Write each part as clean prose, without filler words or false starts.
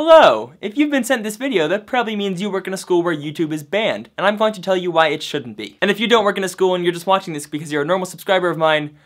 Hello! If you've been sent this video, that probably means you work in a school where YouTube is banned, and I'm going to tell you why it shouldn't be. And if you don't work in a school and you're just watching this because you're a normal subscriber of mine,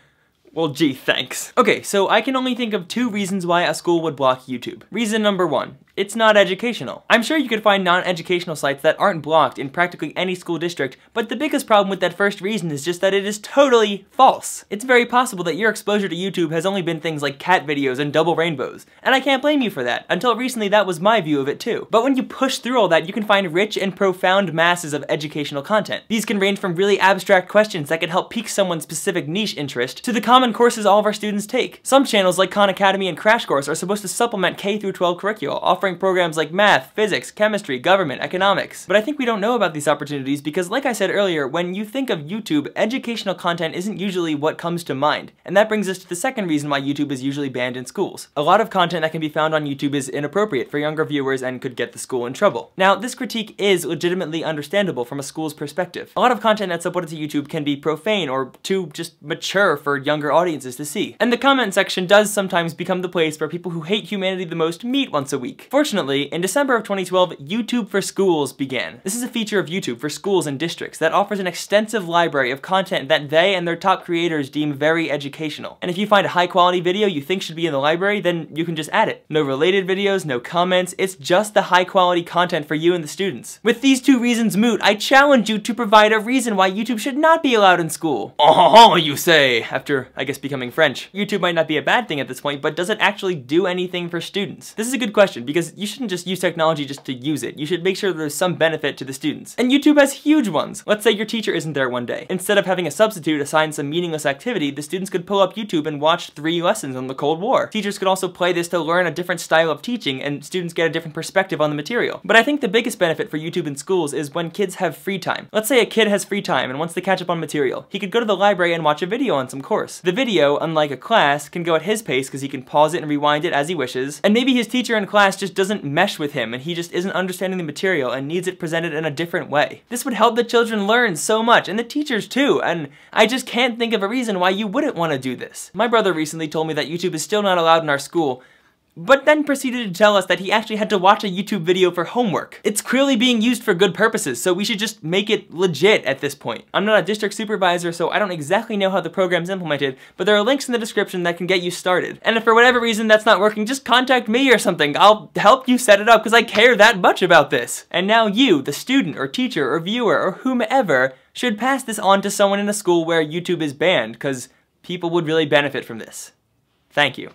well, gee, thanks. Okay, so I can only think of two reasons why a school would block YouTube. Reason number one, it's not educational. I'm sure you could find non-educational sites that aren't blocked in practically any school district, but the biggest problem with that first reason is just that it is totally false. It's very possible that your exposure to YouTube has only been things like cat videos and double rainbows, and I can't blame you for that. Until recently, that was my view of it too. But when you push through all that, you can find rich and profound masses of educational content. These can range from really abstract questions that can help pique someone's specific niche interest to the common courses all of our students take. Some channels like Khan Academy and Crash Course are supposed to supplement K-12 curricula, offering programs like math, physics, chemistry, government, economics. But I think we don't know about these opportunities because, like I said earlier, when you think of YouTube, educational content isn't usually what comes to mind. And that brings us to the second reason why YouTube is usually banned in schools. A lot of content that can be found on YouTube is inappropriate for younger viewers and could get the school in trouble. Now, this critique is legitimately understandable from a school's perspective. A lot of content that's uploaded to YouTube can be profane or too just mature for younger audiences to see. And the comment section does sometimes become the place where people who hate humanity the most meet once a week. Fortunately, in December of 2012, YouTube for Schools began. This is a feature of YouTube for schools and districts that offers an extensive library of content that they and their top creators deem very educational. And if you find a high quality video you think should be in the library, then you can just add it. No related videos, no comments, it's just the high quality content for you and the students. With these two reasons moot, I challenge you to provide a reason why YouTube should not be allowed in school. Oh, you say, after I guess becoming French. YouTube might not be a bad thing at this point, but does it actually do anything for students? This is a good question, because you shouldn't just use technology just to use it. You should make sure there's some benefit to the students. And YouTube has huge ones! Let's say your teacher isn't there one day. Instead of having a substitute assign some meaningless activity, the students could pull up YouTube and watch 3 lessons on the Cold War. Teachers could also play this to learn a different style of teaching, and students get a different perspective on the material. But I think the biggest benefit for YouTube in schools is when kids have free time. Let's say a kid has free time and wants to catch up on material. He could go to the library and watch a video on some course. The video, unlike a class, can go at his pace because he can pause it and rewind it as he wishes, and maybe his teacher in class just doesn't mesh with him and he just isn't understanding the material and needs it presented in a different way. This would help the children learn so much, and the teachers too, and I just can't think of a reason why you wouldn't want to do this. My brother recently told me that YouTube is still not allowed in our school, but then proceeded to tell us that he actually had to watch a YouTube video for homework. It's clearly being used for good purposes, so we should just make it legit at this point. I'm not a district supervisor, so I don't exactly know how the program's implemented, but there are links in the description that can get you started. And if for whatever reason that's not working, just contact me or something. I'll help you set it up because I care that much about this. And now you, the student or teacher or viewer or whomever, should pass this on to someone in a school where YouTube is banned, because people would really benefit from this. Thank you.